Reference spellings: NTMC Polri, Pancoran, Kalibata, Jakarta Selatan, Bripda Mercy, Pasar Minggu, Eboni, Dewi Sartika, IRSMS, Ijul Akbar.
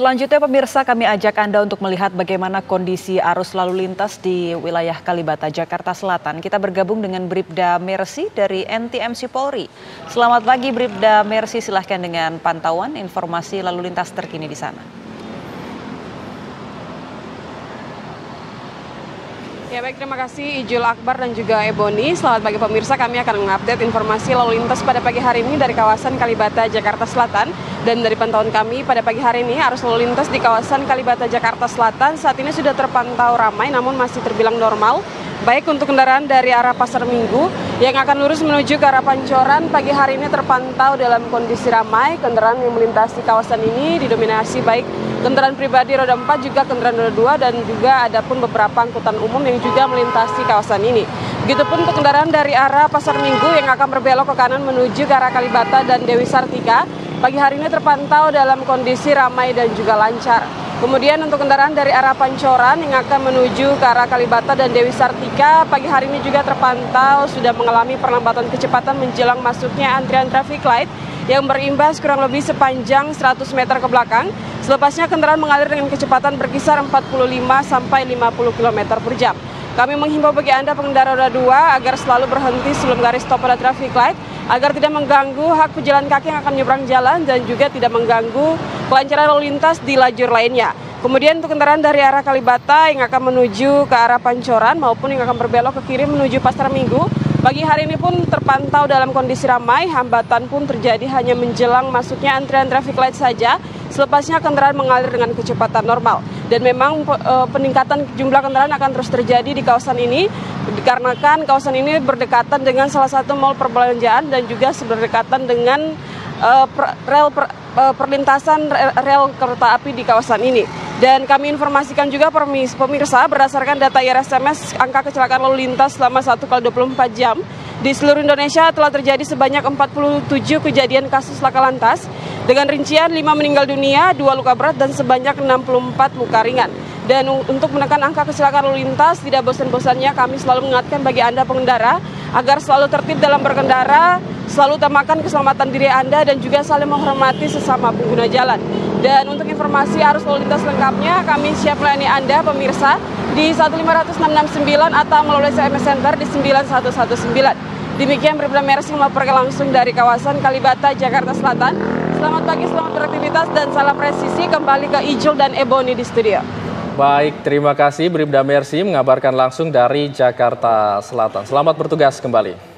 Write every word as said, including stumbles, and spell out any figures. Selanjutnya pemirsa, kami ajak Anda untuk melihat bagaimana kondisi arus lalu lintas di wilayah Kalibata, Jakarta Selatan. Kita bergabung dengan Bripda Mercy dari N T M C Polri. Selamat pagi Bripda Mercy, silahkan dengan pantauan informasi lalu lintas terkini di sana. Ya baik, terima kasih Ijul Akbar dan juga Eboni. Selamat pagi pemirsa, kami akan mengupdate informasi lalu lintas pada pagi hari ini dari kawasan Kalibata, Jakarta Selatan. Dan dari pantauan kami pada pagi hari ini, arus lalu lintas di kawasan Kalibata, Jakarta Selatan saat ini sudah terpantau ramai namun masih terbilang normal. Baik untuk kendaraan dari arah Pasar Minggu yang akan lurus menuju ke arah Pancoran pagi hari ini terpantau dalam kondisi ramai. Kendaraan yang melintasi kawasan ini didominasi baik kendaraan pribadi roda empat, juga kendaraan roda dua, dan juga ada pun beberapa angkutan umum yang juga melintasi kawasan ini. Begitupun untuk kendaraan dari arah Pasar Minggu yang akan berbelok ke kanan menuju ke arah Kalibata dan Dewi Sartika, pagi hari ini terpantau dalam kondisi ramai dan juga lancar. Kemudian untuk kendaraan dari arah Pancoran yang akan menuju ke arah Kalibata dan Dewi Sartika, pagi hari ini juga terpantau sudah mengalami perlambatan kecepatan menjelang masuknya antrian traffic light yang berimbas kurang lebih sepanjang seratus meter ke belakang. Selepasnya kendaraan mengalir dengan kecepatan berkisar empat puluh lima sampai lima puluh kilometer per jam. Kami menghimbau bagi Anda pengendara roda dua agar selalu berhenti sebelum garis stop pada traffic light agar tidak mengganggu hak pejalan kaki yang akan menyeberang jalan dan juga tidak mengganggu kelancaran lalu lintas di lajur lainnya. Kemudian untuk kendaraan dari arah Kalibata yang akan menuju ke arah Pancoran maupun yang akan berbelok ke kiri menuju Pasar Minggu, pagi hari ini pun terpantau dalam kondisi ramai, hambatan pun terjadi hanya menjelang masuknya antrian traffic light saja, selepasnya kendaraan mengalir dengan kecepatan normal. Dan memang e, peningkatan jumlah kendaraan akan terus terjadi di kawasan ini, dikarenakan kawasan ini berdekatan dengan salah satu mal perbelanjaan dan juga berdekatan dengan e, per, rel per, e, perlintasan rel, rel kereta api di kawasan ini. Dan kami informasikan juga pemirsa, berdasarkan data I R S M S, angka kecelakaan lalu lintas selama satu kali dua puluh empat jam di seluruh Indonesia telah terjadi sebanyak empat puluh tujuh kejadian kasus laka lantas dengan rincian lima meninggal dunia, dua luka berat dan sebanyak enam puluh empat luka ringan. Dan untuk menekan angka kecelakaan lalu lintas, tidak bosan-bosannya kami selalu mengingatkan bagi Anda pengendara agar selalu tertib dalam berkendara, selalu utamakan keselamatan diri Anda dan juga saling menghormati sesama pengguna jalan. Dan untuk informasi arus lalu lintas lengkapnya, kami siap melayani Anda pemirsa di satu lima nol enam enam sembilan atau melalui S M S Center di sembilan satu satu sembilan. Demikian Bripda Mercy melaporkan langsung dari kawasan Kalibata, Jakarta Selatan. Selamat pagi, selamat beraktivitas dan salam presisi. Kembali ke Ijul dan Eboni di studio. Baik, terima kasih Bripda Mercy mengabarkan langsung dari Jakarta Selatan. Selamat bertugas kembali.